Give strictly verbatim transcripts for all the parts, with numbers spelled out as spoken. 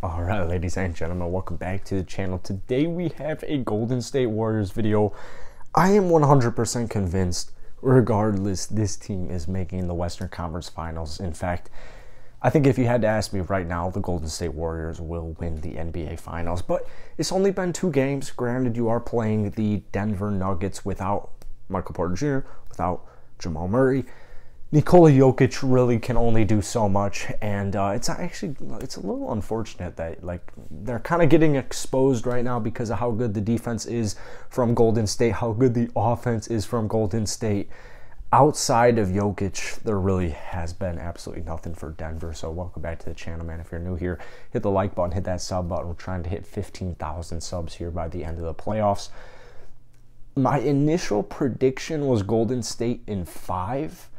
All right, ladies and gentlemen, welcome back to the channel. Today we have a Golden State Warriors video. I am one hundred percent convinced, regardless, this team is making the Western Conference Finals. In fact, I think if you had to ask me right now, the Golden State Warriors will win the N B A Finals. But it's only been two games. Granted, you are playing the Denver Nuggets without Michael Porter Junior, without Jamal Murray. Nikola Jokic really can only do so much, and uh, it's actually it's a little unfortunate that like they're kind of getting exposed right now because of how good the defense is from Golden State, how good the offense is from Golden State. Outside of Jokic, there really has been absolutely nothing for Denver. So welcome back to the channel, man. If you're new here, hit the like button, hit that sub button. We're trying to hit fifteen thousand subs here by the end of the playoffs. My initial prediction was Golden State in five.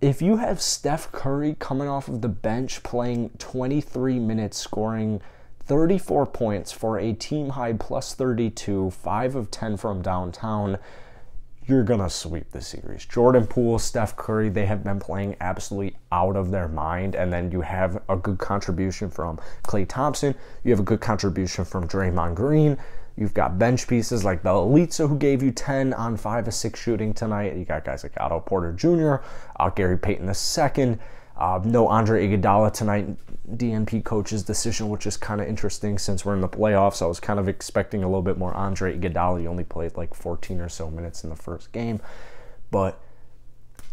If you have Steph Curry coming off of the bench, playing twenty-three minutes, scoring thirty-four points for a team-high plus thirty-two, five of ten from downtown, you're going to sweep the series. Jordan Poole, Steph Curry, they have been playing absolutely out of their mind. And then you have a good contribution from Klay Thompson. You have a good contribution from Draymond Green. You've got bench pieces like the Eliza, who gave you ten on five of six shooting tonight. You got guys like Otto Porter Junior, uh, Gary Payton the second. Uh, no Andre Iguodala tonight, D N P coach's decision, which is kind of interesting since we're in the playoffs. I was kind of expecting a little bit more Andre Iguodala. He only played like fourteen or so minutes in the first game. But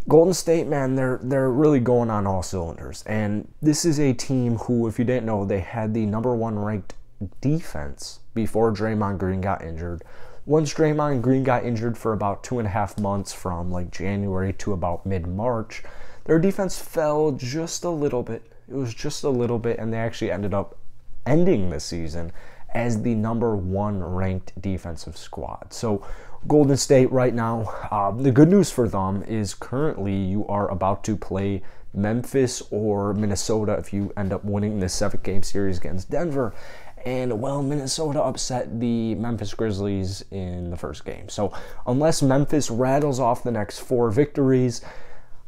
Golden State, man, they're, they're really going on all cylinders. And this is a team who, if you didn't know, they had the number one ranked defense before Draymond Green got injured. Once Draymond Green got injured for about two and a half months from like January to about mid-March, their defense fell just a little bit. It was just a little bit, and they actually ended up ending the season as the number one ranked defensive squad. So Golden State right now, uh, the good news for them is currently you are about to play Memphis or Minnesota if you end up winning this seven-game series against Denver. And, well, Minnesota upset the Memphis Grizzlies in the first game. So unless Memphis rattles off the next four victories,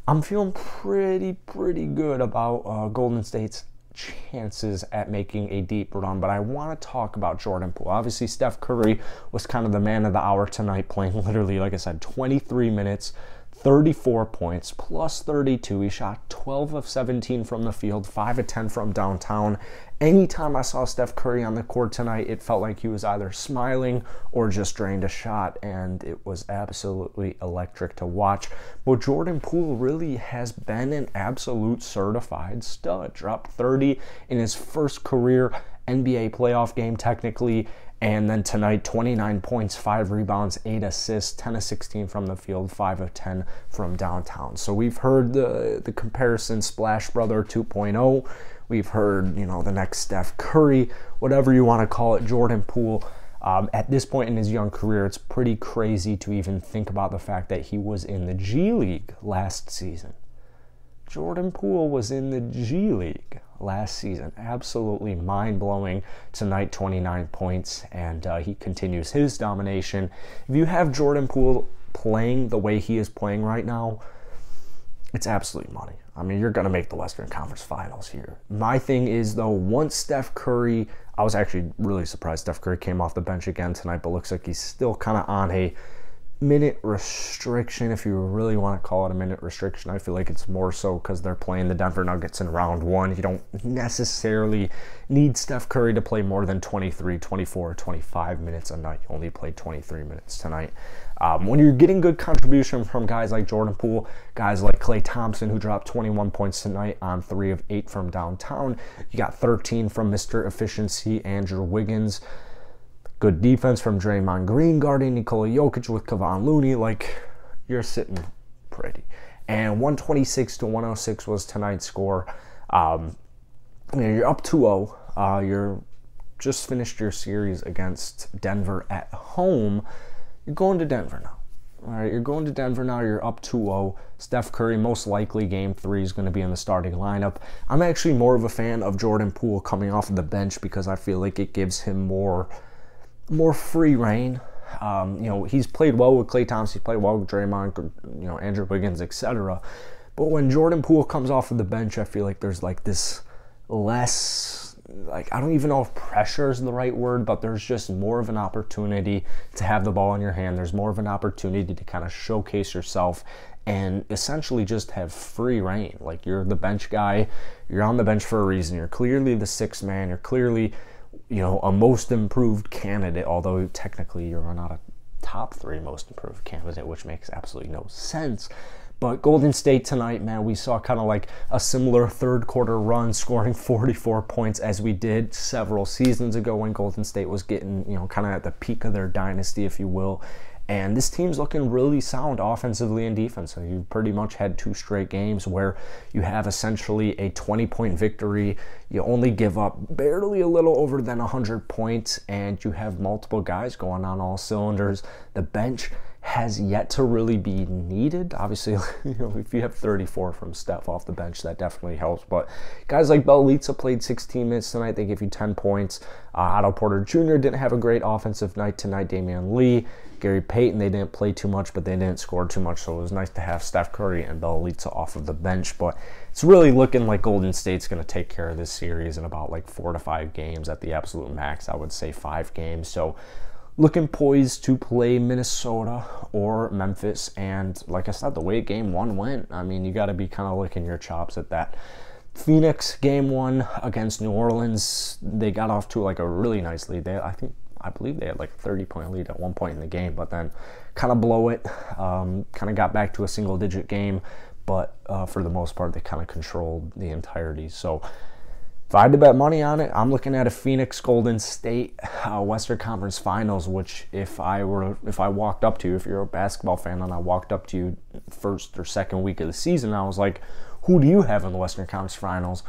I'm feeling pretty, pretty good about uh, Golden State's chances at making a deep run. But I want to talk about Jordan Poole. Obviously, Steph Curry was kind of the man of the hour tonight, playing literally, like I said, twenty-three minutes, thirty-four points, plus thirty-two. He shot twelve of seventeen from the field, five of ten from downtown. Anytime I saw Steph Curry on the court tonight, it felt like he was either smiling or just drained a shot, and it was absolutely electric to watch. But Jordan Poole really has been an absolute certified stud. Dropped thirty in his first career N B A playoff game, technically. And then tonight, twenty-nine points, five rebounds, eight assists, ten of sixteen from the field, five of ten from downtown. So we've heard the, the comparison Splash Brother two point oh. We've heard, you know, the next Steph Curry, whatever you want to call it, Jordan Poole. Um, at this point in his young career, it's pretty crazy to even think about the fact that he was in the G League last season. Jordan Poole was in the G League last season. Absolutely mind-blowing tonight. Twenty-nine points, and uh, he continues his domination. If you have Jordan Poole playing the way he is playing right now, it's absolute money. I mean, you're gonna make the Western Conference Finals here. My thing is, though, once Steph Curry, I was actually really surprised Steph Curry came off the bench again tonight, but looks like he's still kind of on a minute restriction, if you really want to call it a minute restriction. I feel like it's more so because they're playing the Denver Nuggets in round one. You don't necessarily need Steph Curry to play more than twenty-three, twenty-four, twenty-five minutes a night. You only played twenty-three minutes tonight. Um, when you're getting good contribution from guys like Jordan Poole, guys like Klay Thompson, who dropped twenty-one points tonight on three of eight from downtown. You got thirteen from Mister Efficiency, Andrew Wiggins. Good defense from Draymond Green guarding Nikola Jokic with Kevon Looney. Like, you're sitting pretty. And one twenty-six to one oh six was tonight's score. Um, you know, you're up two oh. Uh, you're just finished your series against Denver at home. You're going to Denver now. All right, you're going to Denver now. You're up two oh. Steph Curry, most likely game three, is going to be in the starting lineup. I'm actually more of a fan of Jordan Poole coming off of the bench because I feel like it gives him more... more free reign. Um, you know, he's played well with Klay Thompson, he's played well with Draymond, you know, Andrew Wiggins, et cetera. But when Jordan Poole comes off of the bench, I feel like there's like this less like, I don't even know if pressure is the right word, but there's just more of an opportunity to have the ball in your hand. There's more of an opportunity to kind of showcase yourself and essentially just have free reign. Like, you're the bench guy, you're on the bench for a reason. You're clearly the sixth man. You're clearly, you know, a most improved candidate, although technically you're not a top three most improved candidate, which makes absolutely no sense. But Golden State tonight, man, we saw kind of like a similar third quarter run, scoring forty-four points as we did several seasons ago when Golden State was getting, you know, kind of at the peak of their dynasty, if you will. And this team's looking really sound offensively and defensively. You've pretty much had two straight games where you have essentially a twenty-point victory. You only give up barely a little over than one hundred points, and you have multiple guys going on all cylinders. The bench has yet to really be needed. Obviously, you know, if you have thirty-four from Steph off the bench, that definitely helps. But guys like Bjelica played sixteen minutes tonight. They give you ten points. Uh, Otto Porter Junior didn't have a great offensive night tonight. Damian Lee, Gary Payton, they didn't play too much, but they didn't score too much. So it was nice to have Steph Curry and Bjelica off of the bench. But it's really looking like Golden State's going to take care of this series in about like four to five games at the absolute max. I would say five games. So looking poised to play Minnesota or Memphis, and like I said, the way game one went, I mean, you got to be kind of licking your chops at that. Phoenix game one against New Orleans, they got off to like a really nice lead. They, I think, I believe they had like a thirty-point lead at one point in the game, but then kind of blow it, um, kind of got back to a single-digit game, but uh, for the most part, they kind of controlled the entirety. So if I had to bet money on it, I'm looking at a Phoenix Golden State uh, Western Conference Finals, which if I were, if I walked up to you, if you're a basketball fan and I walked up to you first or second week of the season, I was like, who do you have in the Western Conference Finals?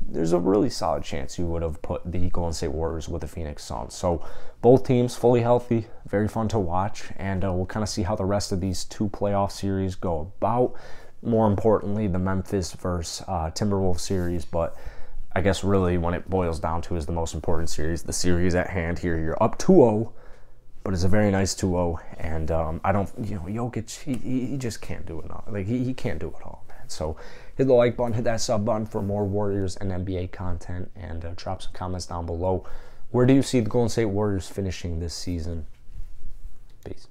There's a really solid chance you would have put the Golden State Warriors with the Phoenix Suns. So both teams fully healthy, very fun to watch, and uh, we'll kind of see how the rest of these two playoff series go about. More importantly, the Memphis versus uh, Timberwolves series, but I guess really when it boils down to is the most important series, the series at hand here. You're up two oh, but it's a very nice two oh. And um, I don't, you know, Jokic, he, he just can't do it all. Like, he, he can't do it all, man. So hit the like button, hit that sub button for more Warriors and N B A content, and uh, drop some comments down below. Where do you see the Golden State Warriors finishing this season? Peace.